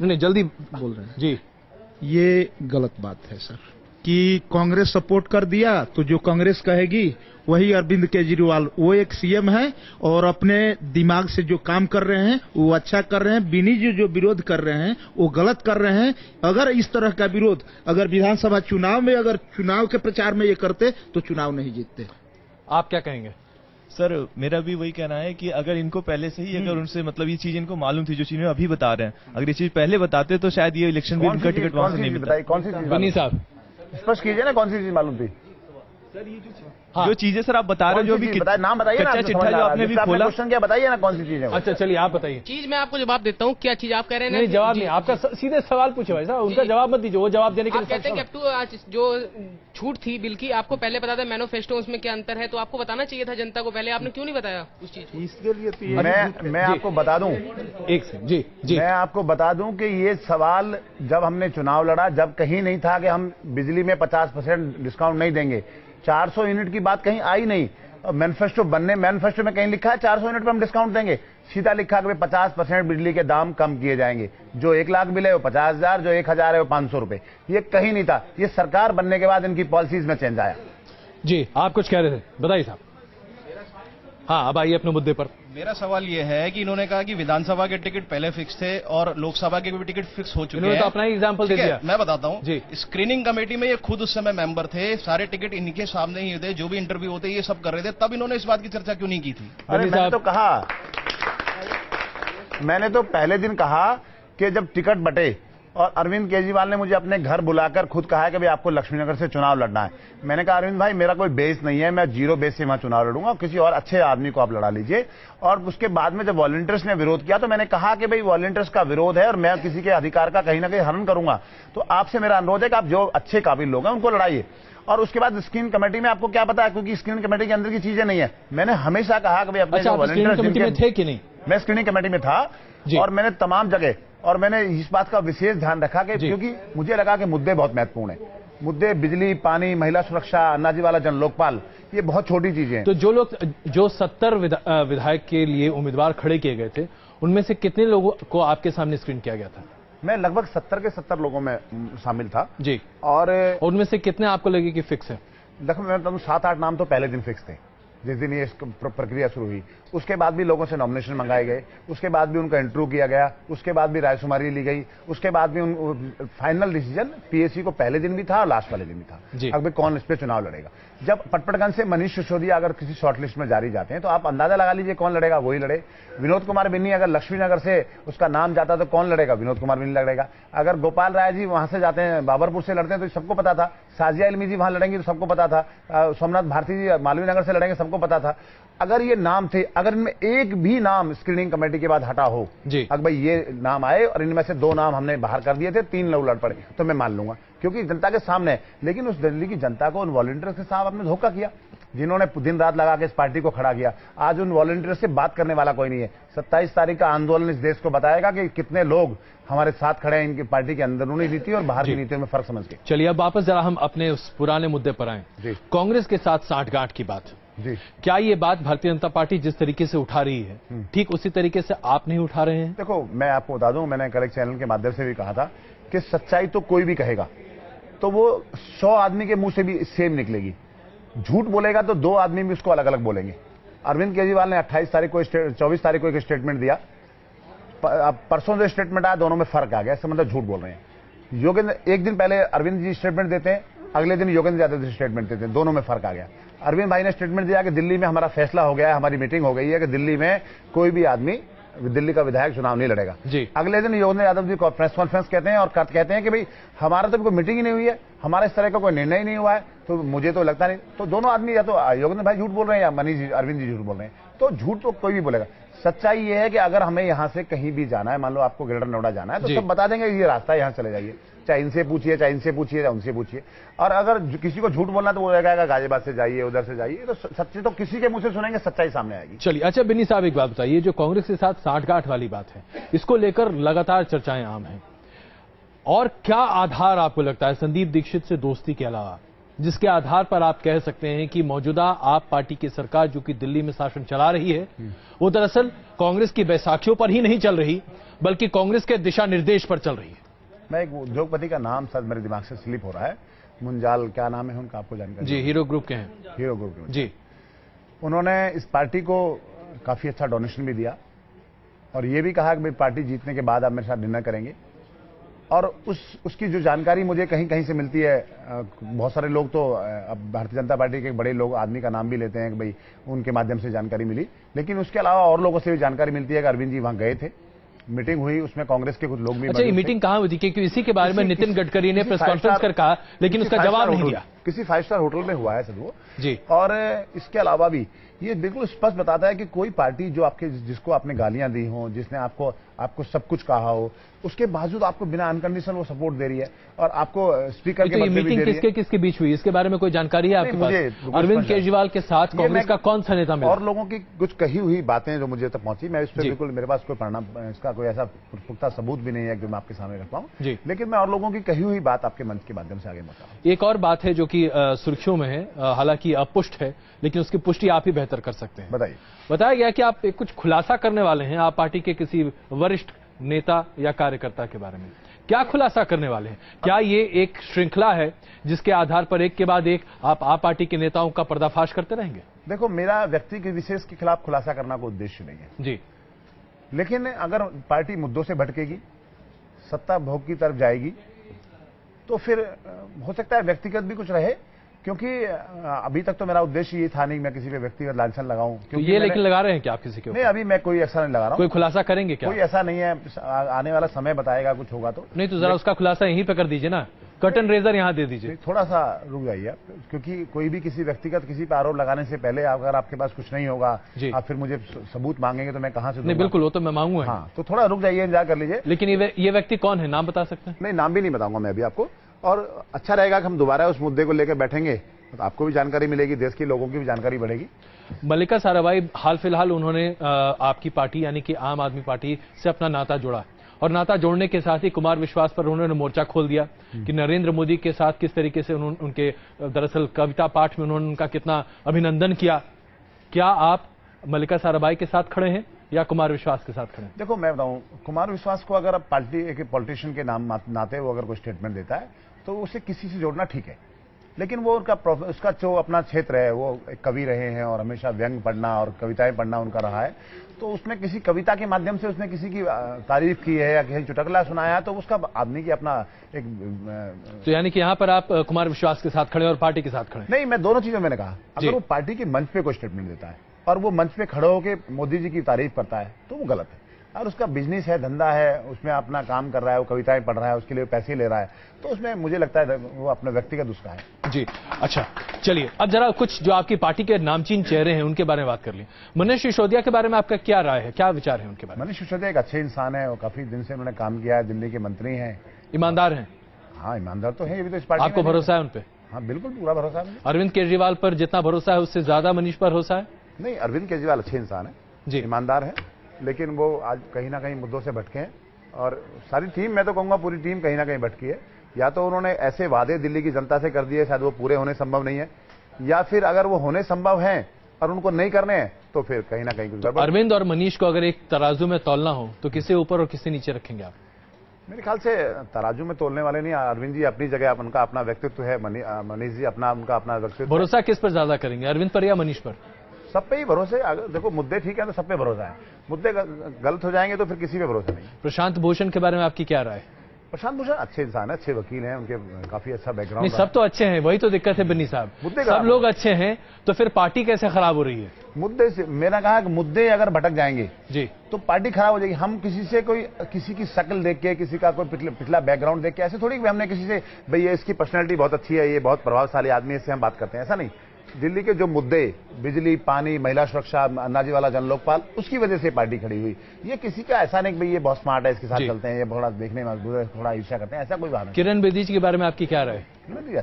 नहीं जल्दी बोल रहे हैं जी। ये गलत बात है सर कि कांग्रेस सपोर्ट कर दिया तो जो कांग्रेस कहेगी वही अरविंद केजरीवाल, वो एक सीएम है और अपने दिमाग से जो काम कर रहे हैं वो अच्छा कर रहे हैं। बिनी जी जो विरोध कर रहे हैं वो गलत कर रहे हैं। अगर इस तरह का विरोध अगर विधानसभा चुनाव में, अगर चुनाव के प्रचार में ये करते तो चुनाव नहीं जीतते। आप क्या कहेंगे? सर मेरा भी वही कहना है कि अगर इनको पहले से ही, अगर उनसे मतलब ये चीज इनको मालूम थी जो चीज में अभी बता रहे हैं, अगर ये चीज पहले बताते तो शायद ये इलेक्शन भी इनका टिकट वहां से नहीं मिलता। कौन सी चीज बनी साहब स्पष्ट कीजिए ना, कौन सी चीज मालूम थी? सर ये जो चीजें सर आप बता रहे हो, जो भी नाम बताइए ना, चिट्ठा जो आपने भी खोला क्वेश्चन क्या बताइए ना कौन सी चीज है। अच्छा चलिए आप बताइए। चीज मैं आपको जवाब देता हूँ। क्या चीज आप कह रहे हैं? नहीं जवाब नहीं, आपका सीधे सवाल पूछे भाई साहब, उनका जवाब मत दीजिए, वो जवाब देने के लिए कहते हैं कि आज जो छूट थी बिल की आपको पहले बता दें मैनिफेस्टो उसमें क्या अंतर है तो आपको बताना चाहिए था जनता को, पहले आपने क्यों नहीं बताया उस चीज? इसके लिए मैं आपको बता दूं, एक सेकंड जी जी, मैं आपको बता दूं कि ये सवाल जब हमने चुनाव लड़ा जब कहीं नहीं था कि हम बिजली में 50% डिस्काउंट नहीं देंगे, 400 यूनिट की बात कहीं आई नहीं। मैनिफेस्टो बनने, मैनिफेस्टो में कहीं लिखा है 400 यूनिट पर हम डिस्काउंट देंगे? सीधा लिखा कि 50% बिजली के दाम कम किए जाएंगे, जो 1 लाख बिल है वो 50,000, जो 1,000 है वो 500 रुपए। ये कहीं नहीं था, ये सरकार बनने के बाद इनकी पॉलिसीज में चेंज आया। जी आप कुछ कह रहे थे, बताइए साहब। हाँ अब आइए अपने मुद्दे पर। मेरा सवाल यह है कि इन्होंने कहा कि विधानसभा के टिकट पहले फिक्स थे और लोकसभा के भी टिकट फिक्स हो चुके हैं। तो अपना एग्जांपल दे दिया। मैं बताता हूँ, स्क्रीनिंग कमेटी में ये खुद उस समय मेंबर थे, सारे टिकट इनके सामने ही थे, जो भी इंटरव्यू होते ये सब कर रहे थे, तब इन्होंने इस बात की चर्चा क्यों नहीं की थी? अरे मैंने तो कहा, मैंने तो पहले दिन कहा कि जब टिकट बटे और अरविंद केजरीवाल ने मुझे अपने घर बुलाकर खुद कहा है कि भाई आपको लक्ष्मीनगर से चुनाव लड़ना है। मैंने कहा अरविंद भाई मेरा कोई बेस नहीं है, मैं 0 बेस से वहां चुनाव लड़ूंगा, किसी और अच्छे आदमी को आप लड़ा लीजिए। और उसके बाद में जब वॉलंटियर्स ने विरोध किया तो मैंने कहा कि भाई वॉलंटियर्स का विरोध है और मैं किसी के अधिकार का कहीं ना कहीं हनन करूंगा, तो आपसे मेरा अनुरोध है कि आप जो अच्छे काबिल लोग हैं उनको लड़ाइए। और उसके बाद स्क्रीन कमेटी में आपको क्या पता है, क्योंकि स्क्रीनिंग कमेटी के अंदर की चीजें नहीं है। मैंने हमेशा कहा कि भाई अपने वॉलंटियर्स थे कि नहीं, मैं स्क्रीनिंग कमेटी में था और मैंने तमाम जगह, और मैंने इस बात का विशेष ध्यान रखा कि क्योंकि मुझे लगा कि मुद्दे बहुत महत्वपूर्ण हैं, मुद्दे बिजली, पानी, महिला सुरक्षा, अन्नाजी वाला जन लोकपाल, ये बहुत छोटी चीजें हैं। तो जो लोग जो 70 विधायक के लिए उम्मीदवार खड़े किए गए थे उनमें से कितने लोगों को आपके सामने स्क्रीन किया गया था? मैं लगभग 70 के 70 लोगों में शामिल था जी। और उनमें से कितने आपको लगे कि फिक्स है? लगभग 7-8 नाम तो पहले दिन फिक्स थे जिस दिन ये प्रक्रिया शुरू हुई। उसके बाद भी लोगों से नॉमिनेशन मंगाए गए, उसके बाद भी उनका इंटरव्यू किया गया, उसके बाद भी रायशुमारी ली गई, उसके बाद भी फाइनल डिसीजन पीएसी को पहले दिन भी था और लास्ट वाले दिन भी था, अब कौन इस पे चुनाव लड़ेगा। जब पटपटगंज से मनीष सिसोदिया अगर किसी शॉर्टलिस्ट में जारी जाते हैं तो आप अंदाजा लगा लीजिए कौन लड़ेगा, वही लड़े। विनोद कुमार बिन्नी अगर लक्ष्मीनगर से उसका नाम जाता तो कौन लड़ेगा, विनोद कुमार बिन्नी लड़ेगा। अगर गोपाल राय जी वहां से जाते हैं, बाबरपुर से लड़ते हैं तो सबको पता था, साजिया इलमी जी वहां लड़ेंगी तो सबको पता था, सोमनाथ भारती जी मालवीय नगर से लड़ेंगे सबको पता था। अगर ये नाम थे, अगर इनमें एक भी नाम स्क्रीनिंग कमेटी के बाद हटा हो, अगर भाई ये नाम आए और इनमें से 2 नाम हमने बाहर कर दिए थे, 3 लोग लड़ पड़े, तो मैं मान लूंगा क्योंकि जनता के सामने है। लेकिन उस दिल्ली की जनता को उन वॉलंटियर्स के साथ आपने धोखा किया जिन्होंने दिन रात लगा के इस पार्टी को खड़ा किया। आज उन वॉलंटियर्स से बात करने वाला कोई नहीं है। 27 तारीख का आंदोलन इस देश को बताएगा कि कितने लोग हमारे साथ खड़े हैं इनकी पार्टी के अंदरूनी नीति और बाहर की नीतियों में फर्क समझ के। चलिए अब वापस जरा हम अपने उस पुराने मुद्दे पर आए, कांग्रेस के साथ सांठगांठ की बात। क्या ये बात भारतीय जनता पार्टी जिस तरीके से उठा रही है ठीक उसी तरीके से आप नहीं उठा रहे हैं? देखो मैं आपको बता दूं, मैंने कल एक चैनल के माध्यम से भी कहा था कि सच्चाई तो कोई भी कहेगा तो वो 100 आदमी के मुंह से भी सेम निकलेगी, झूठ बोलेगा तो 2 आदमी भी उसको अलग अलग बोलेंगे। अरविंद केजरीवाल ने 28 तारीख को 24 तारीख को एक स्टेटमेंट दिया, परसों जो स्टेटमेंट आया दोनों में फर्क आ गया, इसका मतलब झूठ बोल रहे हैं। योगेंद्र एक दिन पहले अरविंद जी स्टेटमेंट देते हैं, अगले दिन योगेंद्र यादव जी स्टेटमेंट देते हैं, दोनों में फर्क आ गया। अरविंद भाई ने स्टेटमेंट दिया कि दिल्ली में हमारा फैसला हो गया है, हमारी मीटिंग हो गई है कि दिल्ली में कोई भी आदमी, दिल्ली का विधायक चुनाव नहीं लड़ेगा। अगले दिन योगेंद्र यादव जी को प्रेस कॉन्फ्रेंस कहते हैं और कहते हैं कि भाई हमारा तो कोई मीटिंग ही नहीं हुई है, हमारे इस तरह का कोई निर्णय नहीं हुआ है, तो मुझे तो लगता नहीं। तो दोनों आदमी या तो योगेंद्र भाई झूठ बोल रहे हैं या मनीष जी, अरविंद जी झूठ बोल रहे हैं। तो झूठ तो कोई भी बोलेगा। सच्चाई ये है कि अगर हमें यहाँ से कहीं भी जाना है, मान लो आपको ग्रेटर नोएडा जाना है तो सब बता देंगे ये रास्ता, यहाँ चले जाइए, चाहे इनसे पूछिए, चाहे इनसे पूछिए, चाहे उनसे पूछिए। और अगर किसी को झूठ बोलना तो वो रहेगा गाजियाबाद से जाइए, उधर से जाइए, तो सच्चे तो किसी के मुंह से सुनेंगे, सच्चाई सामने आएगी। चलिए अच्छा बिन्नी साहब एक बात बताइए, जो कांग्रेस के साथ सांठगांठ वाली बात है इसको लेकर लगातार चर्चाएं आम है, और क्या आधार आपको लगता है संदीप दीक्षित से दोस्ती के अलावा जिसके आधार पर आप कह सकते हैं कि मौजूदा आप पार्टी की सरकार जो कि दिल्ली में शासन चला रही है वो दरअसल कांग्रेस की बैसाखियों पर ही नहीं चल रही बल्कि कांग्रेस के दिशा निर्देश पर चल रही है। मैं एक उद्योगपति का नाम शायद मेरे दिमाग से स्लिप हो रहा है, मुंजाल क्या नाम है उनका, आपको जानकारी? जी, हीरो ग्रुप के हैं। हीरो ग्रुप के जी, उन्होंने इस पार्टी को काफी अच्छा डोनेशन भी दिया और ये भी कहा कि भाई पार्टी जीतने के बाद आप मेरे साथ डिनर करेंगे। और उसकी जो जानकारी मुझे कहीं कहीं से मिलती है, बहुत सारे लोग तो अब भारतीय जनता पार्टी के बड़े लोग आदमी का नाम भी लेते हैं कि भाई उनके माध्यम से जानकारी मिली, लेकिन उसके अलावा और लोगों से भी जानकारी मिलती है कि अरविंद जी वहां गए थे, मीटिंग हुई, उसमें कांग्रेस के कुछ लोग भी। अच्छा, ये मीटिंग कहाँ हुई थी? क्योंकि इसी के बारे में नितिन गडकरी ने प्रेस कॉन्फ्रेंस कर कहा, लेकिन उसका जवाब नहीं दिया। किसी 5 स्टार होटल में हुआ है सर वो जी। और इसके अलावा भी ये बिल्कुल स्पष्ट बताता है कि कोई पार्टी जो आपके जिसको आपने गालियां दी हो, जिसने आपको सब कुछ कहा हो, उसके बावजूद आपको बिना अनकंडीशन वो सपोर्ट दे रही है और आपको स्पीकर के मीटिंग किसके बीच हुई, इसके बारे में कोई जानकारी है आपके पास? अरविंद केजरीवाल के साथ कांग्रेस का कौन सा नेता मिला? और लोगों की कुछ कही हुई बातें जो मुझे तक पहुंची, मैं इस पर बिल्कुल मेरे पास कोई परिणाम, इसका कोई ऐसा पुख्ता सबूत भी नहीं है जो मैं आपके सामने रख पाऊं, लेकिन मैं और लोगों की कही हुई बात आपके मंच के माध्यम से आगे बताऊं। एक और बात है जो कि सुर्खियों में है, हालांकि अपुष्ट है लेकिन उसकी पुष्टि आप ही बेहतर कर सकते हैं। बताइए। बताया गया कि आप कुछ खुलासा करने वाले हैं, आप पार्टी के किसी वरिष्ठ नेता या कार्यकर्ता के बारे में क्या खुलासा करने वाले हैं? क्या ये एक श्रृंखला है जिसके आधार पर एक के बाद एक आप आ पार्टी के नेताओं का पर्दाफाश करते रहेंगे? देखो, मेरा व्यक्ति के विशेष के खिलाफ खुलासा करना कोई उद्देश्य नहीं है जी, लेकिन अगर पार्टी मुद्दों से भटकेगी, सत्ता भोग की तरफ जाएगी तो फिर हो सकता है व्यक्तिगत भी कुछ रहे, क्योंकि अभी तक तो मेरा उद्देश्य ये था नहीं मैं किसी पे व्यक्तिगत लांछन लगाऊं। तो ये लेकिन लगा रहे हैं क्या आप किसी के ऊपर? नहीं, अभी मैं कोई ऐसा नहीं लगा रहा हूं। कोई खुलासा करेंगे क्या? कोई ऐसा नहीं है, आने वाला समय बताएगा कुछ होगा तो। नहीं तो जरा उसका खुलासा यहीं पे कर दीजिए ना, कटन रेजर यहाँ दे दीजिए। थोड़ा सा रुक जाइए, क्योंकि कोई भी किसी व्यक्तिगत किसी पर आरोप लगाने से पहले अगर आपके पास कुछ नहीं होगा आप फिर मुझे सबूत मांगेंगे तो मैं कहाँ से? नहीं बिल्कुल, वो तो मैं मांगूंगा। हाँ, तो थोड़ा रुक जाइए, इंतजार कर लीजिए। लेकिन ये व्यक्ति कौन है, नाम बता सकते हैं? नहीं, नाम भी नहीं बताऊंगा मैं अभी आपको। और अच्छा रहेगा कि हम दोबारा उस मुद्दे को लेकर बैठेंगे तो आपको भी जानकारी मिलेगी, देश के लोगों की भी जानकारी बढ़ेगी। मल्लिका साराभाई, हाल फिलहाल उन्होंने आपकी पार्टी यानी कि आम आदमी पार्टी से अपना नाता जोड़ा और नाता जोड़ने के साथ ही कुमार विश्वास पर उन्होंने मोर्चा खोल दिया कि नरेंद्र मोदी के साथ किस तरीके से उनके दरअसल कविता पाठ में उन्होंने उनका कितना अभिनंदन किया। क्या आप मल्लिका साराभाई के साथ खड़े हैं या कुमार विश्वास के साथ खड़े? देखो, मैं बताऊं, कुमार विश्वास को अगर आप पार्टी एक पॉलिटिशियन के नाम नाते वो अगर कोई स्टेटमेंट देता है तो उसे किसी से जोड़ना ठीक है, लेकिन वो उसका जो अपना क्षेत्र है, वो एक कवि रहे हैं और हमेशा व्यंग पढ़ना और कविताएं पढ़ना उनका रहा है, तो उसमें किसी कविता के माध्यम से उसने किसी की तारीफ की है या किसी चुटकला सुनाया तो उसका आदमी की अपना एक तो यानी कि यहाँ पर आप कुमार विश्वास के साथ खड़े और पार्टी के साथ खड़े? नहीं, मैं दोनों चीजों, मैंने कहा अगर वो पार्टी के मंच पे कोई स्टेटमेंट देता है और वो मंच पे खड़े होकर मोदी जी की तारीफ करता है तो वो गलत है, और उसका बिजनेस है, धंधा है, उसमें अपना काम कर रहा है, वो कविताएं पढ़ रहा है, उसके लिए पैसे ले रहा है, तो उसमें मुझे लगता है वो अपना व्यक्तिगत उसका है जी। अच्छा, चलिए अब जरा कुछ जो आपकी पार्टी के नामचीन चेहरे हैं उनके बारे में बात कर लें। मनीष सिसोदिया के बारे में आपका क्या राय है, क्या विचार है उनके बारे में? मनीष सिसोदिया एक अच्छे इंसान है और काफी दिन से उन्होंने काम किया है, दिल्ली के मंत्री हैं, ईमानदार हैं। हाँ, ईमानदार तो है, ये भी तो इस पार्टी आपको भरोसा है उनपे? हाँ बिल्कुल, पूरा भरोसा है। अरविंद केजरीवाल पर जितना भरोसा है उससे ज्यादा मनीष पर भरोसा है? नहीं, अरविंद केजरीवाल अच्छे इंसान है जी, ईमानदार है, लेकिन वो आज कहीं ना कहीं मुद्दों से भटके हैं और सारी टीम, मैं तो कहूँगा पूरी टीम कहीं ना कहीं भटकी है। या तो उन्होंने ऐसे वादे दिल्ली की जनता से कर दिए शायद वो पूरे होने संभव नहीं है, या फिर अगर वो होने संभव हैं और उनको नहीं करने हैं तो फिर कहीं ना कहीं कुछ। अरविंद और मनीष को अगर एक तराजू में तोलना हो तो किसे ऊपर और किसे नीचे रखेंगे आप? मेरे ख्याल से तराजू में तोलने वाले नहीं, अरविंद जी अपनी जगह, उनका अपना व्यक्तित्व है, मनीष जी उनका अपना व्यक्तित्व। भरोसा किस पर ज्यादा करेंगे, अरविंद पर या मनीष पर? सब पे ही भरोसे, अगर देखो मुद्दे ठीक है तो सब पे भरोसा है, मुद्दे गलत हो जाएंगे तो फिर किसी पे भरोसा नहीं। प्रशांत भूषण के बारे में आपकी क्या राय? प्रशांत भूषण अच्छे इंसान है, अच्छे वकील हैं, उनके काफी अच्छा बैकग्राउंड। सब तो अच्छे हैं, वही तो दिक्कत है बिन्नी साहब, मुद्दे सब लोग अच्छे हैं तो फिर पार्टी कैसे खराब हो रही है? मुद्दे से मैंने कहा कि मुद्दे अगर भटक जाएंगे जी तो पार्टी खराब हो जाएगी। हम किसी से कोई किसी की शक्ल देख के, किसी का कोई पिछला बैकग्राउंड देख के ऐसे थोड़ी हमने किसी से भाई ये इसकी पर्सनैलिटी बहुत अच्छी है, ये बहुत प्रभावशाली आदमी है, इससे हम बात करते हैं, ऐसा नहीं। दिल्ली के जो मुद्दे, बिजली, पानी, महिला सुरक्षा, अन्नाजी वाला जन लोकपाल, उसकी वजह से पार्टी खड़ी हुई। ये किसी का ऐसा नहीं कि भाई ये बहुत स्मार्ट है, इसके साथ चलते हैं, ये थोड़ा देखने में मजबूत है, थोड़ा ईर्ष्या करते हैं, ऐसा कोई बात नहीं। किरण बेदी के बारे में आपकी क्या राय?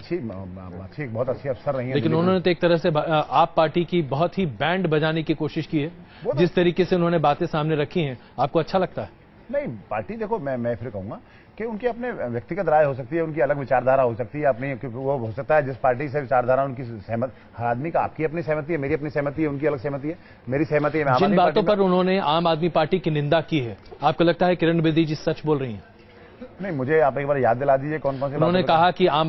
अच्छी बहुत अच्छी अफसर रही है, लेकिन उन्होंने तो एक तरह से आप पार्टी की बहुत ही बैंड बजाने की कोशिश की है, जिस तरीके से उन्होंने बातें सामने रखी हैं, आपको अच्छा लगता है? नहीं, पार्टी देखो मैं फिर कहूंगा कि उनकी अपने व्यक्तिगत राय हो सकती है, उनकी अलग विचारधारा हो सकती है, अपनी वो हो सकता है जिस पार्टी से विचारधारा उनकी सहमत, हर आदमी का आपकी अपनी सहमति है, मेरी अपनी सहमति है, उनकी अलग सहमति है, मेरी सहमति है। जिन बातों पर उन्होंने आम आदमी पार्टी की निंदा की है, आपको लगता है किरण बेदी जी सच बोल रही है? नहीं, मुझे आप एक बार याद दिला दीजिए कौन कौन से। उन्होंने कहा कि आम